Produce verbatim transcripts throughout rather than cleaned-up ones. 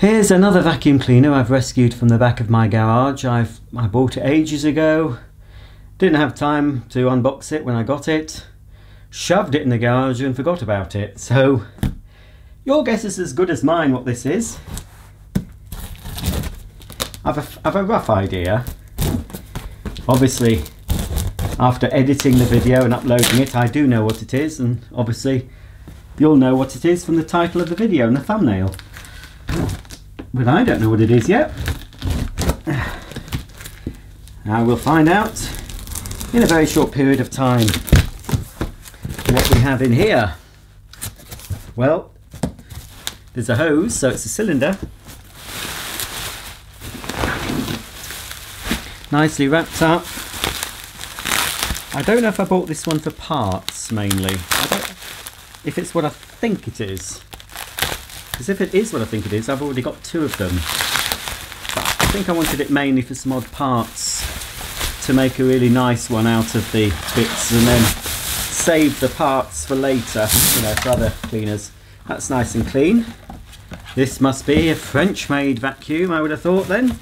Here's another vacuum cleaner I've rescued from the back of my garage. I've, I bought it ages ago, didn't have time to unbox it when I got it, shoved it in the garage and forgot about it. So your guess is as good as mine what this is. I've a, I've a rough idea. Obviously after editing the video and uploading it I do know what it is, and obviously you'll know what it is from the title of the video and the thumbnail. But I don't know what it is yet. I will find out in a very short period of time what we have in here. Well, there's a hose, so it's a cylinder. Nicely wrapped up. I don't know if I bought this one for parts mainly. I don't, if it's what I think it is. Because if it is what I think it is, I've already got two of them. But I think I wanted it mainly for some odd parts to make a really nice one out of the bits and then save the parts for later, you know, for other cleaners. That's nice and clean. This must be a French-made vacuum, I would have thought then.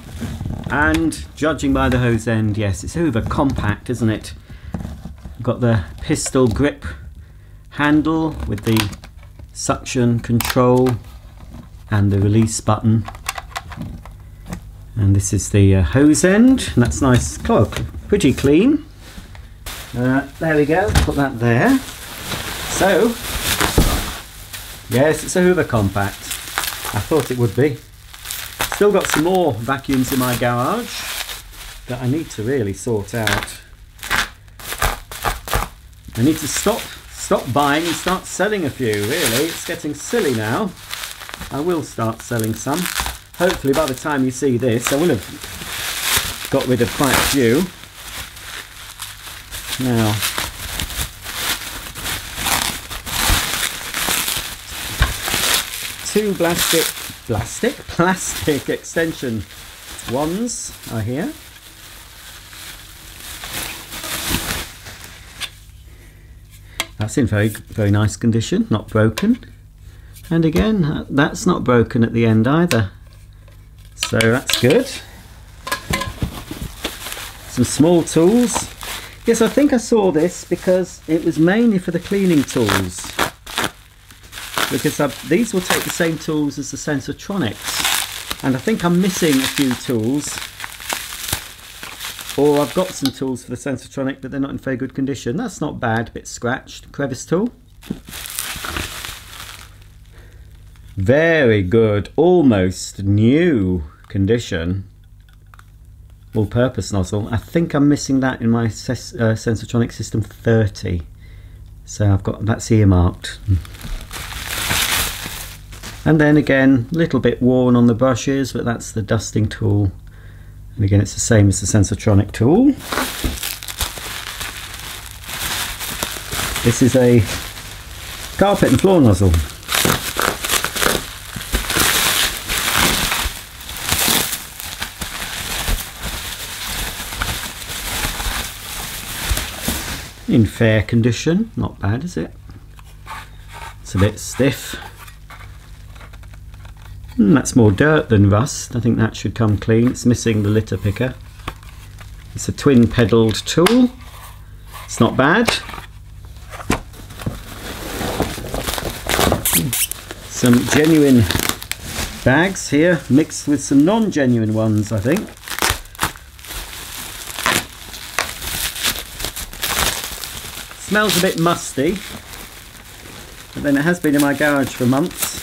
And judging by the hose end, yes, it's Hoover Compact, isn't it? Got the pistol grip handle with the suction control and the release button, and this is the uh, hose end, and that's nice, oh, pretty clean. Uh, there we go, put that there. So yes, it's a Hoover Compact. I thought it would be. Still got some more vacuums in my garage that I need to really sort out. I need to stop stop buying and start selling a few, really. It's getting silly now. I will start selling some. Hopefully by the time you see this I will have got rid of quite a few. Now two plastic plastic plastic extension ones are here. That's in very very nice condition, not broken. And again, that's not broken at the end either. So that's good. Some small tools. Yes, I think I saw this because it was mainly for the cleaning tools. Because I've, these will take the same tools as the Sensotronics. And I think I'm missing a few tools. Or I've got some tools for the Sensotronic, but they're not in very good condition. That's not bad, a bit scratched. Crevice tool. Very good, almost new condition. All-purpose nozzle. I think I'm missing that in my uh, Sensotronic System thirty. So I've got that's earmarked. And then again, a little bit worn on the brushes, but that's the dusting tool. And again, it's the same as the Sensotronic tool. This is a carpet and floor nozzle. In fair condition, not bad, is it? It's a bit stiff. Mm, that's more dirt than rust. I think that should come clean. It's missing the litter picker. It's a twin pedalled tool. It's not bad. Some genuine bags here, mixed with some non-genuine ones, I think. Smells a bit musty, but then it has been in my garage for months.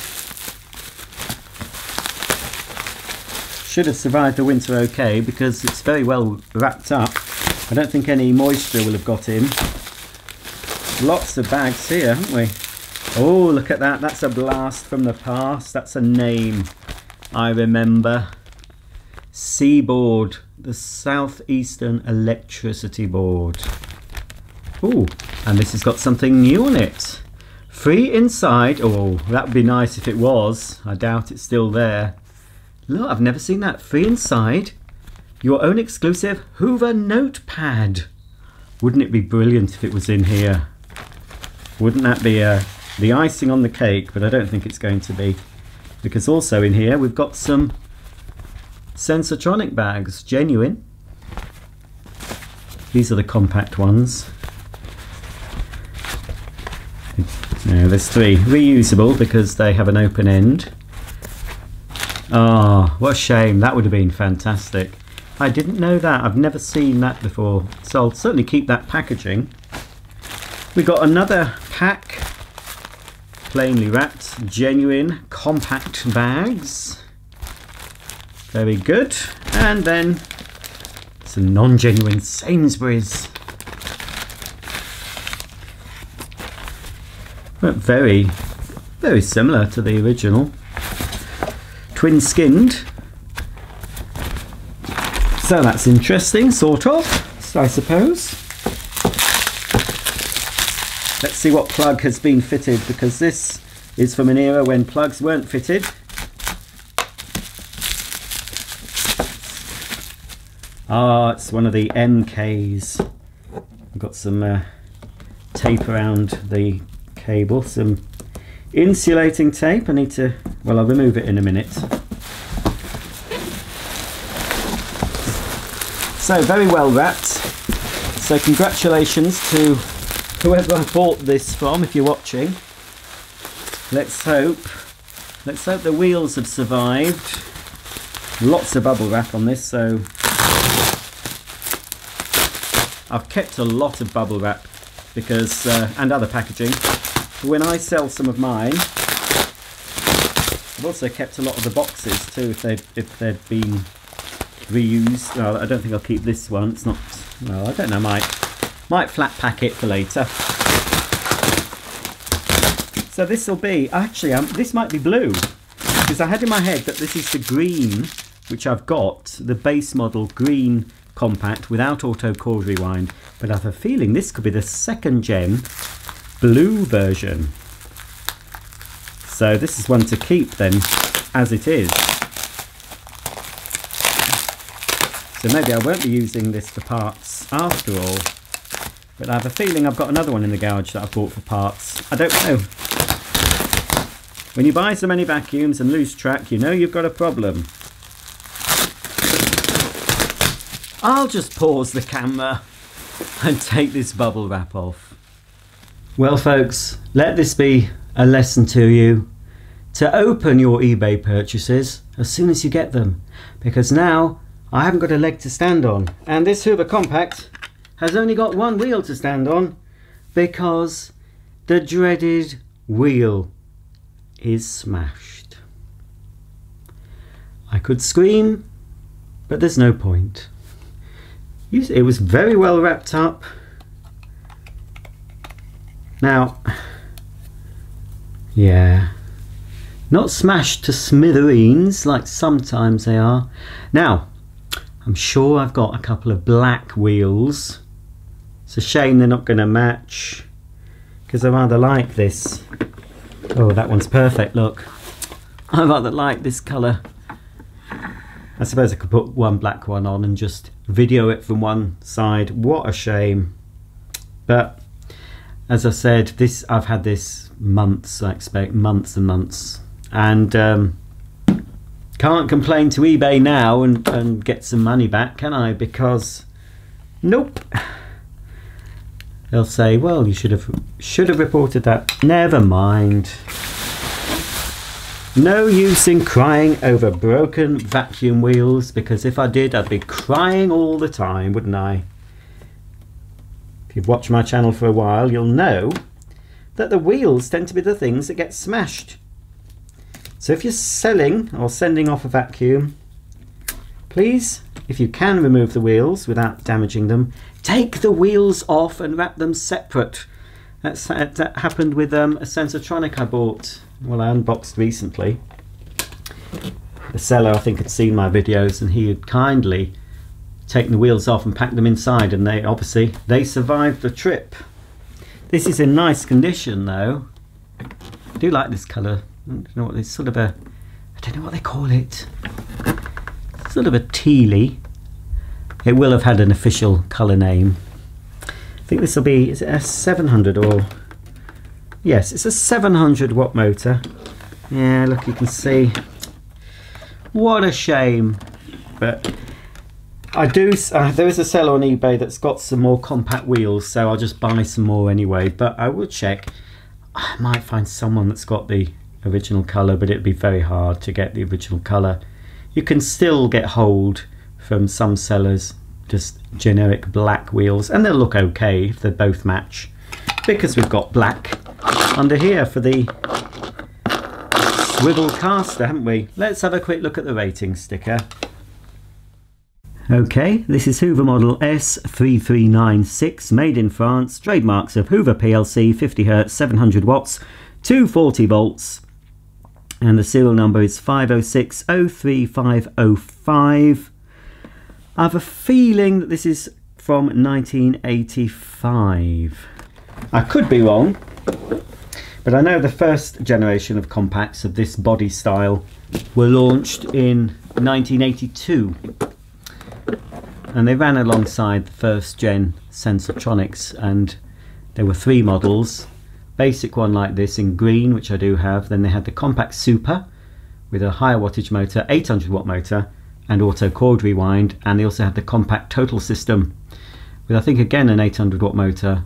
Should have survived the winter okay because it's very well wrapped up. I don't think any moisture will have got in. Lots of bags here, haven't we? Oh, look at that, that's a blast from the past. That's a name I remember. Seaboard, the Southeastern Electricity Board. Ooh, and this has got something new on it. Free inside. Oh, that would be nice if it was. I doubt it's still there. Look, I've never seen that. Free inside. Your own exclusive Hoover notepad. Wouldn't it be brilliant if it was in here? Wouldn't that be uh, the icing on the cake? But I don't think it's going to be. because also in here we've got some Sensotronic bags, genuine. These are the compact ones. Now there's three, reusable because they have an open end. Ah, oh, what a shame, that would have been fantastic. I didn't know that, I've never seen that before, so I'll certainly keep that packaging. We got another pack, plainly wrapped, genuine compact bags. Very good. And then some non-genuine Sainsbury's. But very, very similar to the original. Twin skinned. So that's interesting, sort of, I suppose. Let's see what plug has been fitted, because this is from an era when plugs weren't fitted. Ah, it's one of the M Ks. I've got some uh, tape around the cable, some insulating tape. I need to, well, I'll remove it in a minute. So, very well wrapped. So, congratulations to whoever I bought this from, if you're watching. Let's hope, let's hope the wheels have survived. Lots of bubble wrap on this, so I've kept a lot of bubble wrap because uh, and other packaging. When I sell some of mine, I've also kept a lot of the boxes too, if they've if they've been reused. Well, I don't think I'll keep this one. It's not. Well, I don't know. Might might flat pack it for later. So this will be actually. Um, this might be blue, because I had in my head that this is the green, which I've got the base model green compact without auto cord rewind, but I have a feeling this could be the second gen blue version. So this is one to keep then as it is. So maybe I won't be using this for parts after all, but I have a feeling I've got another one in the garage that I've bought for parts. I don't know. When you buy so many vacuums and lose track, you know you've got a problem. I'll just pause the camera and take this bubble wrap off. Well folks, let this be a lesson to you to open your eBay purchases as soon as you get them, because now I haven't got a leg to stand on, and this Hoover Compact has only got one wheel to stand on, because the dreaded wheel is smashed. I could scream, but there's no point. It was very well wrapped up. Now, yeah, not smashed to smithereens like sometimes they are. Now, I'm sure I've got a couple of black wheels. It's a shame they're not going to match, because I rather like this. Oh, that one's perfect, look. I rather like this colour. I suppose I could put one black one on and just video it from one side. What a shame. But as I said, this I've had this months, I expect, months and months. And um, can't complain to eBay now and, and get some money back, can I? Because, nope. They'll say, well, you should have, should have reported that. Never mind. No use in crying over broken vacuum wheels, because if I did, I'd be crying all the time, wouldn't I? If you've watched my channel for a while, you'll know that the wheels tend to be the things that get smashed. So if you're selling or sending off a vacuum, please, if you can remove the wheels without damaging them, take the wheels off and wrap them separate. That's, that happened with um, a Sensotronic I bought, well, I unboxed recently. The seller, I think, had seen my videos, and he had kindly taken the wheels off and packed them inside, and they obviously, they survived the trip. This is in nice condition, though. I do like this colour. I don't know what, it's sort of a, I don't know what they call it. It's sort of a tealy. It will have had an official colour name. I think this will be, is it a seven hundred or, yes, it's a seven hundred watt motor. Yeah, look, you can see. What a shame. But I do, uh, there is a sale on eBay that's got some more compact wheels, so I'll just buy some more anyway. But I will check. I might find someone that's got the original colour, but it'd be very hard to get the original colour. You can still get hold from some sellers just generic black wheels, and they'll look okay if they both match, because we've got black under here for the swivel caster, haven't we? Let's have a quick look at the rating sticker. Okay, this is Hoover model S three three nine six, made in France, trademarks of Hoover P L C, fifty hertz, seven hundred watts, two hundred forty volts, and the serial number is five oh six oh three five oh five. I have a feeling that this is from nineteen eighty-five. I could be wrong, but I know the first generation of compacts of this body style were launched in nineteen eighty-two, and they ran alongside the first gen Sensotronics, and there were three models. Basic one like this in green, which I do have. Then they had the compact super with a higher wattage motor, eight hundred watt motor, and auto cord rewind, and they also had the compact total system with, I think, again an eight hundred watt motor,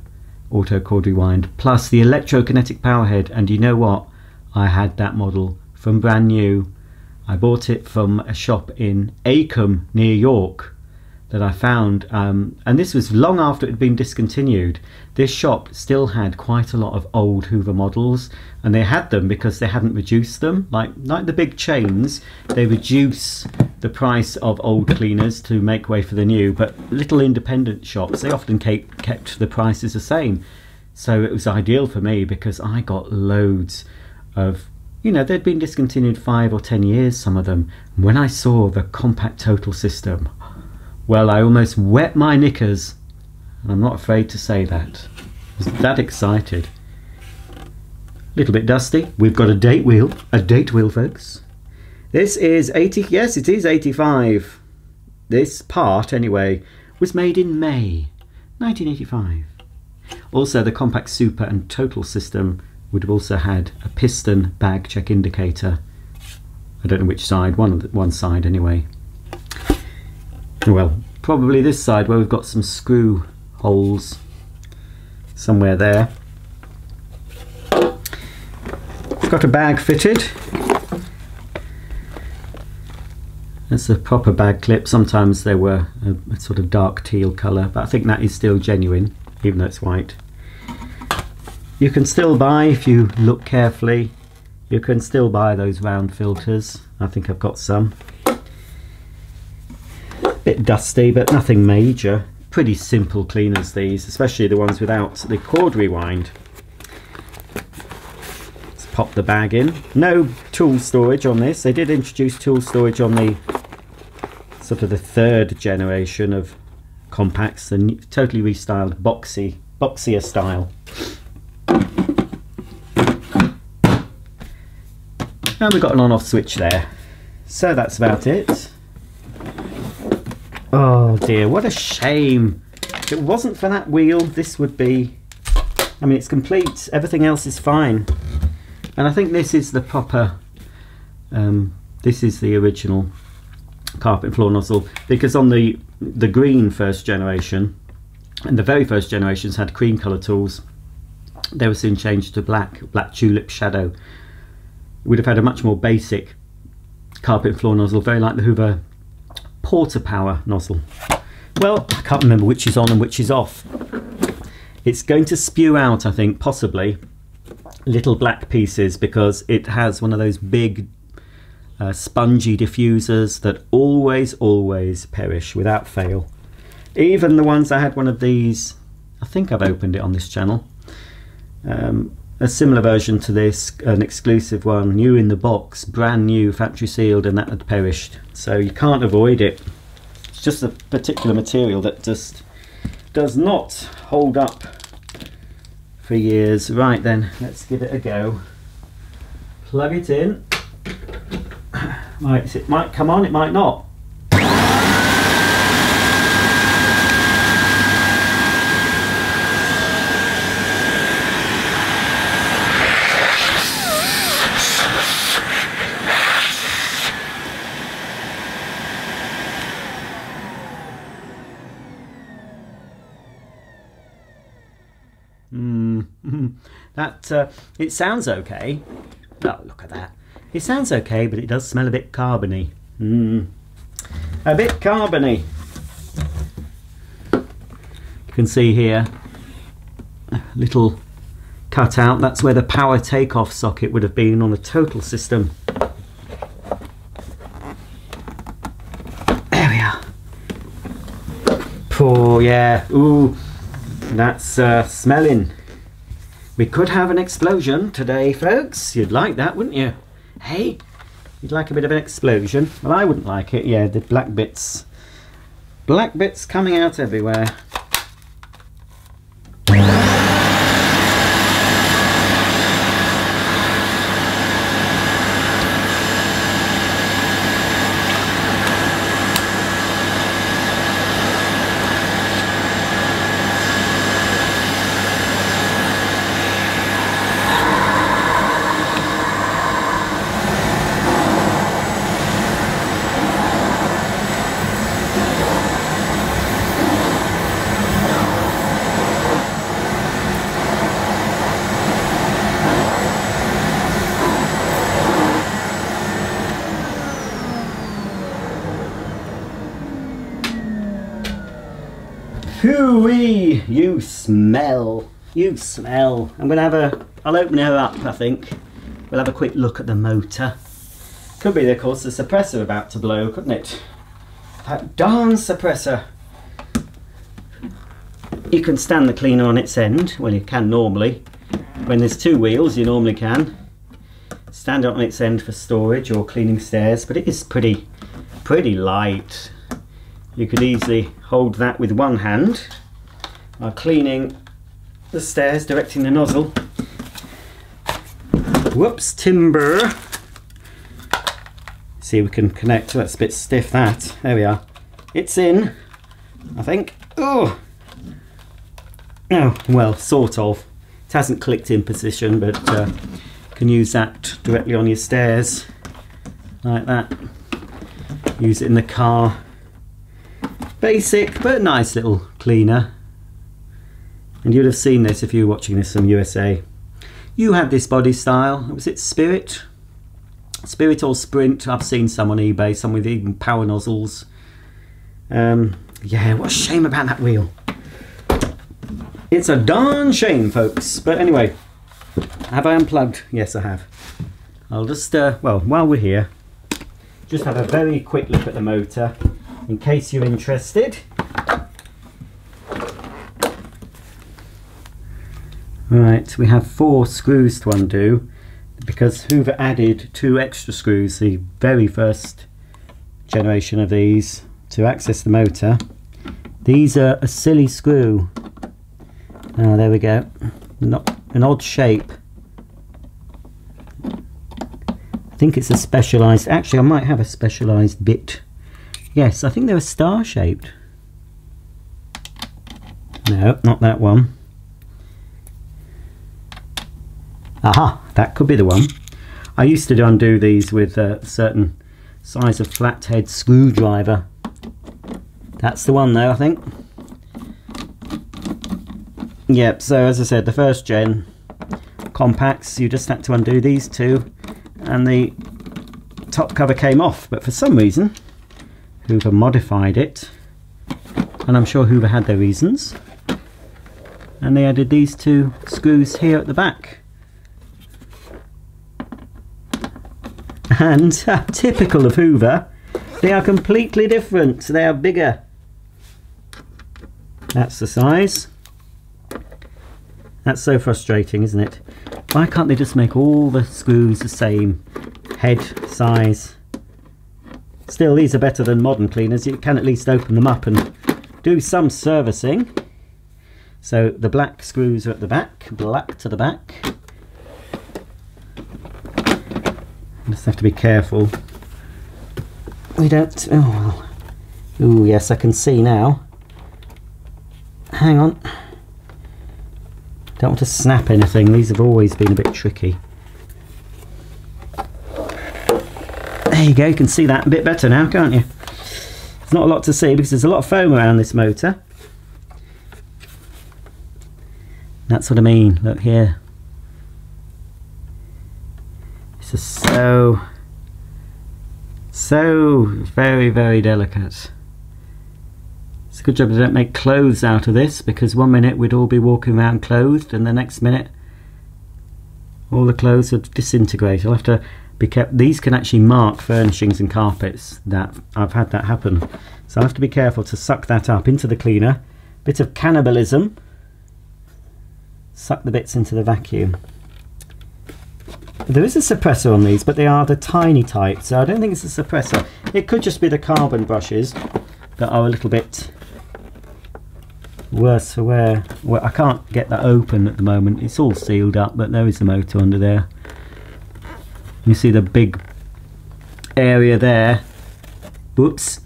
auto cord rewind, plus the electrokinetic power head. And you know what, I had that model from brand new. I bought it from a shop in Acomb near York that I found, um, and this was long after it had been discontinued. This shop still had quite a lot of old Hoover models, and they had them because they hadn't reduced them. Like, like the big chains, they reduce the price of old cleaners to make way for the new, but little independent shops, they often kept, kept the prices the same. So it was ideal for me because I got loads of, you know, they'd been discontinued five or ten years, some of them. When I saw the compact total system, well, I almost wet my knickers, and I'm not afraid to say that. I was that excited. Little bit dusty. We've got a date wheel, a date wheel, folks. This is eighty, yes it is eighty-five. This part, anyway, was made in May nineteen eighty-five. Also, the compact super and total system would have also had a piston bag check indicator. I don't know which side, one, one side anyway. Well, probably this side where we've got some screw holes somewhere there. Got a bag fitted. That's a proper bag clip. Sometimes they were a, a sort of dark teal colour, but I think that is still genuine, even though it's white. You can still buy, if you look carefully, you can still buy those round filters. I think I've got some. Bit dusty, but nothing major. Pretty simple cleaners, these, especially the ones without the cord rewind. Let's pop the bag in. No tool storage on this. They did introduce tool storage on the sort of the third generation of compacts, the totally restyled boxy, boxier style. And we've got an on-off switch there. So that's about it. Oh dear, what a shame. If it wasn't for that wheel, this would be, I mean, it's complete, everything else is fine. And I think this is the proper, um, this is the original carpet floor nozzle, because on the, the green first generation, and the very first generations had cream colour tools, they were soon changed to black, black tulip shadow. We'd have had a much more basic carpet floor nozzle, very like the Hoover Porter power nozzle. Well, I can't remember which is on and which is off. It's going to spew out, I think, possibly little black pieces, because it has one of those big uh, spongy diffusers that always always perish without fail. Even the ones I had, one of these, I think I've opened it on this channel, um, a similar version to this, an exclusive one, new in the box, brand new, factory sealed, and that had perished. So you can't avoid it. It's just a particular material that just does not hold up for years. Right then, let's give it a go. Plug it in. Right, it might come on, it might not. That uh, it sounds okay. Oh, look at that. It sounds okay, but it does smell a bit carbony. Mm. A bit carbony. You can see here a little cut out. That's where the power takeoff socket would have been on the total system. There we are. Oh yeah. Ooh, that's uh, smelling. We could have an explosion today, folks. You'd like that, wouldn't you? Hey, you'd like a bit of an explosion. Well, I wouldn't like it. Yeah, the black bits. Black bits coming out everywhere. Hooey! You smell. You smell. I'm gonna have a. I'll open her up. I think we'll have a quick look at the motor. Could be, of course, the suppressor about to blow, couldn't it? That darn suppressor. You can stand the cleaner on its end. Well, you can normally. When there's two wheels, you normally can stand it on its end for storage or cleaning stairs. But it is pretty, pretty light. You could easily hold that with one hand while cleaning the stairs, directing the nozzle. Whoops, timber. See, we can connect. That's a bit stiff, that. There we are. It's in, I think. Oh, oh well, sort of. It hasn't clicked in position, but uh, you can use that directly on your stairs. Like that. Use it in the car. Basic but nice little cleaner, and you'd have seen this if you were watching this from U S A. You had this body style. Was it Spirit? Spirit or Sprint? I've seen some on eBay, some with even power nozzles. Um, yeah, what a shame about that wheel. It's a darn shame, folks. But anyway, have I unplugged? Yes, I have. I'll just, uh, well, while we're here, just have a very quick look at the motor. In case you're interested. Right, we have four screws to undo because Hoover added two extra screws, the very first generation of these, to access the motor. These are a silly screw. Oh, there we go. Not an odd shape. I think it's a specialised, actually I might have a specialised bit. Yes, I think they were star-shaped. No, not that one. Aha, that could be the one. I used to undo these with a certain size of flathead screwdriver. That's the one though, I think. Yep, so as I said, the first gen compacts, you just had to undo these two and the top cover came off, but for some reason Hoover modified it, and I'm sure Hoover had their reasons, and they added these two screws here at the back. And typical of Hoover, they are completely different. They are bigger. That's the size. That's so frustrating, isn't it? Why can't they just make all the screws the same head size? Still, these are better than modern cleaners. You can at least open them up and do some servicing. So the black screws are at the back, black to the back. Just have to be careful. We don't. Oh, oh yes, I can see now. Hang on. Don't want to snap anything. These have always been a bit tricky. There you go, you can see that a bit better now, can't you? There's not a lot to see because there's a lot of foam around this motor. That's what I mean, look here. This is so, so very, very delicate. It's a good job I don't make clothes out of this, because one minute we'd all be walking around clothed and the next minute all the clothes would disintegrate. I'll have to be kept. These can actually mark furnishings and carpets. That I've had that happen. So I have to be careful to suck that up into the cleaner. Bit of cannibalism. Suck the bits into the vacuum. There is a suppressor on these, but they are the tiny type, so I don't think it's a suppressor. It could just be the carbon brushes that are a little bit worse for wear. Well, I can't get that open at the moment. It's all sealed up, but there is the motor under there. You see the big area there. Whoops.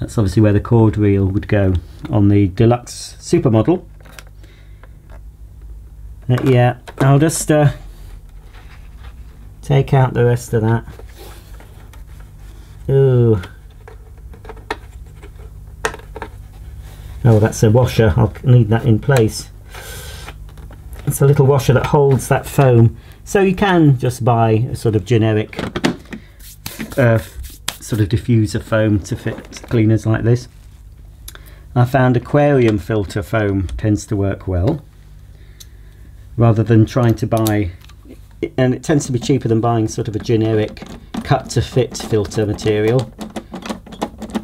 That's obviously where the cord reel would go on the Deluxe Supermodel. Uh, yeah, I'll just uh, take out the rest of that. Ooh. Oh, that's a washer. I'll need that in place. It's a little washer that holds that foam. So you can just buy a sort of generic uh, sort of diffuser foam to fit cleaners like this. I found aquarium filter foam tends to work well, rather than trying to buy, and it tends to be cheaper than buying sort of a generic cut to fit filter material.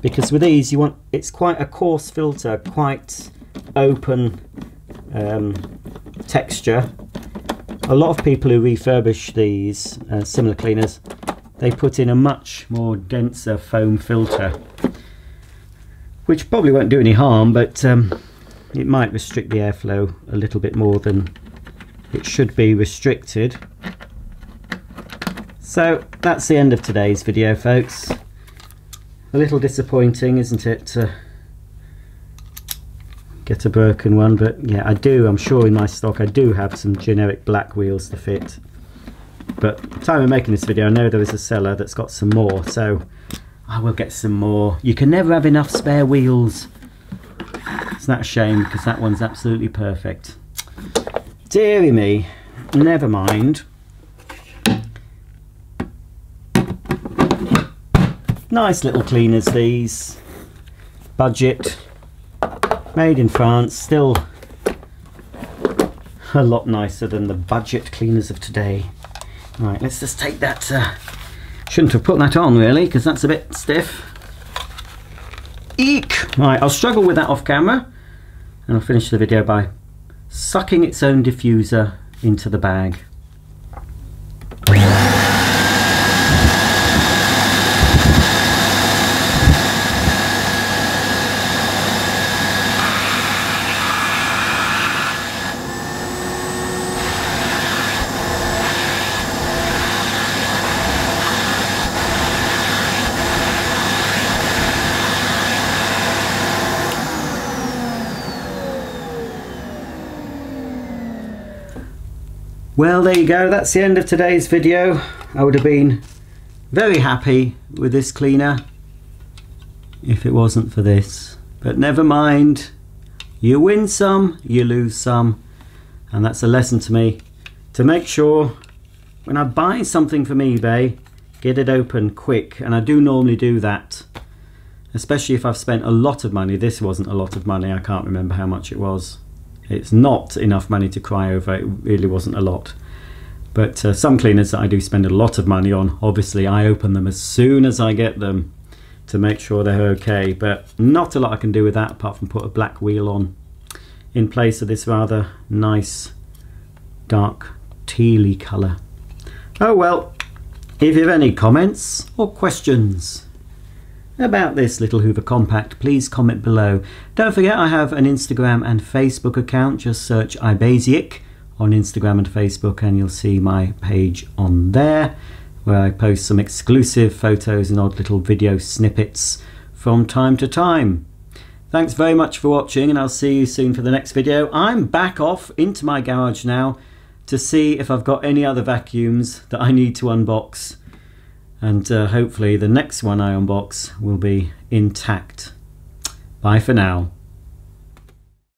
Because with these, you want, it's quite a coarse filter, quite open um, texture. A lot of people who refurbish these uh, similar cleaners, they put in a much more denser foam filter, which probably won't do any harm, but um, it might restrict the airflow a little bit more than it should be restricted. So that's the end of today's video, folks. A little disappointing, isn't it, to get a broken one, but yeah, I do, I'm sure in my stock I do have some generic black wheels to fit. But at the time of making this video, I know there is a seller that's got some more, so I will get some more. You can never have enough spare wheels. It's not a shame, because that one's absolutely perfect. Deary me, never mind. Nice little cleaners, these. Budget, made in France, still a lot nicer than the budget cleaners of today. Right, let's just take that, uh, shouldn't have put that on really, because that's a bit stiff. Eek! Right, I'll struggle with that off camera, and I'll finish the video by sucking its own diffuser into the bag. Well, there you go, that's the end of today's video. I would have been very happy with this cleaner if it wasn't for this. But never mind, you win some, you lose some. And that's a lesson to me, to make sure when I buy something from eBay, get it open quick. And I do normally do that, especially if I've spent a lot of money. This wasn't a lot of money, I can't remember how much it was. It's not enough money to cry over, it really wasn't a lot. But uh, some cleaners that I do spend a lot of money on, obviously I open them as soon as I get them to make sure they're okay. But not a lot I can do with that apart from put a black wheel on in place of this rather nice dark tealy colour. Oh well, if you have any comments or questions about this little Hoover Compact, please comment below. Don't forget I have an Instagram and Facebook account. Just search ibaisaic on Instagram and Facebook and you'll see my page on there, where I post some exclusive photos and odd little video snippets from time to time. Thanks very much for watching, and I'll see you soon for the next video. I'm back off into my garage now to see if I've got any other vacuums that I need to unbox. And uh, hopefully the next one I unbox will be intact. Bye for now.